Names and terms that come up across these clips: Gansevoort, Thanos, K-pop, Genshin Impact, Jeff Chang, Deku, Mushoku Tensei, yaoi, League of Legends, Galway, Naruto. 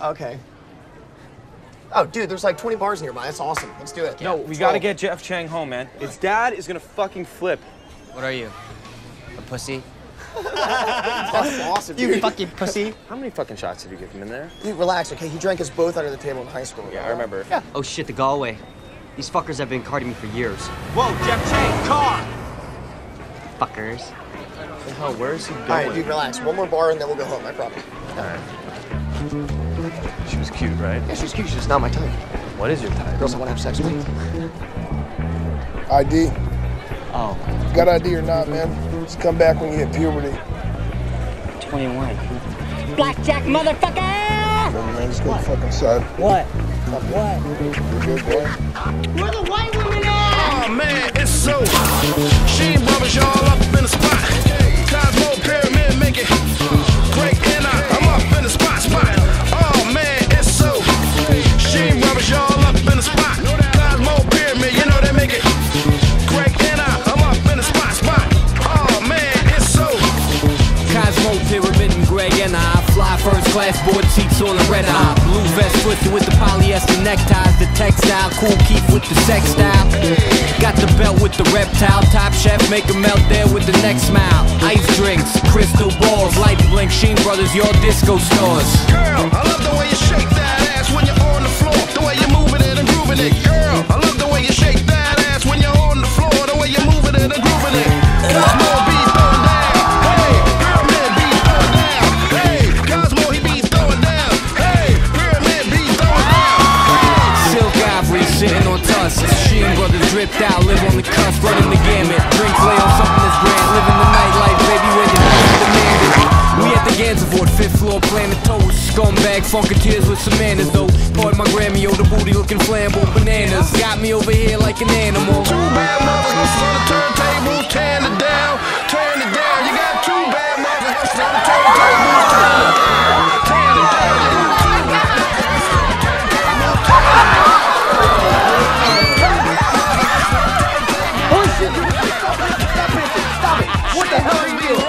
Okay. Oh, dude, there's like 20 bars nearby. That's awesome. Let's do it. Yeah. No, we gotta get Jeff Chang home, man. What? His dad is gonna fucking flip. What are you? A pussy? That's awesome, dude. You fucking pussy. How many fucking shots did you give him in there? Dude, relax, okay? He drank us both under the table in high school. Yeah, I remember. Yeah. Oh shit, the Galway. These fuckers have been carding me for years. Whoa, Jeff Chang, car! Fuckers. The hell, where is he going? All right, dude, relax. One more bar and then we'll go home, I promise. All right. She was cute, right? Yeah, she was cute. She's just not my type. What is your type? Girls I want to have sex with. ID. Oh. You got ID or not, man? Just come back when you hit puberty. 21. Blackjack, motherfucker! Never mind, just go to the fucking side. What? What? You're good, boy. Where the white women at? Oh, man, it's so hot. She ain't rubbing y'all up in the spot. Class board seats on the red eye. Blue vest twisted with the polyester neckties. The textile, cool keep with the sex style. Got the belt with the reptile. Top chef, make them melt there with the next smile. Ice drinks, crystal balls, light blink. Sheen Brothers, your disco stars. Girl, I love the way you shake that ass when you're on the floor. The way you're moving it and grooving it. Girl, I love the way you shake that ass when you're on the floor. The way you're moving it and grooving it. Cosmo be thrown down. Hey, girl, man, be thrown down. Hey, Cosmo, he be throwing down. Hey, girl, man, be throwing down. Hey. Silk ivory sitting on tusks. Sheen Brothers dripped out, live on the cusp, running the gamut. Drink play on something that's grand, living the nightlife, baby, where the night demanded. We at the Gansevoort, 5th floor, planet toes. Scumbag, funketeers with some manners, though. Pardon my Grammy, oh, the booty looking flambo bananas. Got me over here like an animal. Two bad motherfuckers on the turntable, tan it down, turn it down. You got two bad motherfuckers on the turntable, tan it down. Oh shit, stop it, what the hell are you doing?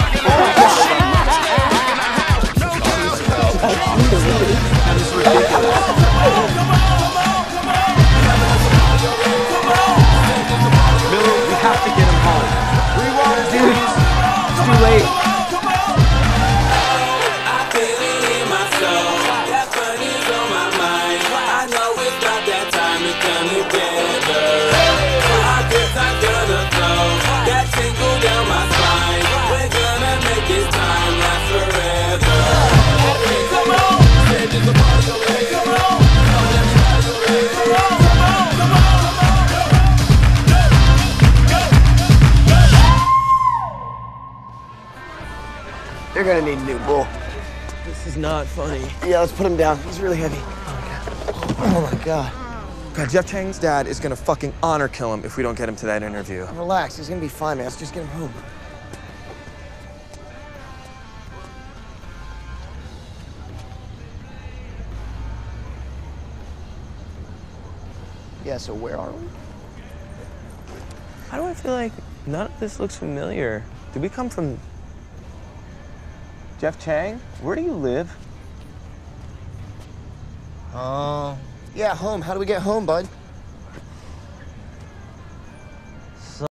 They're gonna need a new bull. This is not funny. Yeah, let's put him down. He's really heavy. Oh, my God. God, Jeff Chang's dad is gonna fucking honor kill him if we don't get him to that interview. Relax, he's gonna be fine, man. Let's just get him home. Yeah, so where are we? How do I feel like none of this looks familiar? Did we come from... Jeff Chang, where do you live? Yeah, home. How do we get home, bud?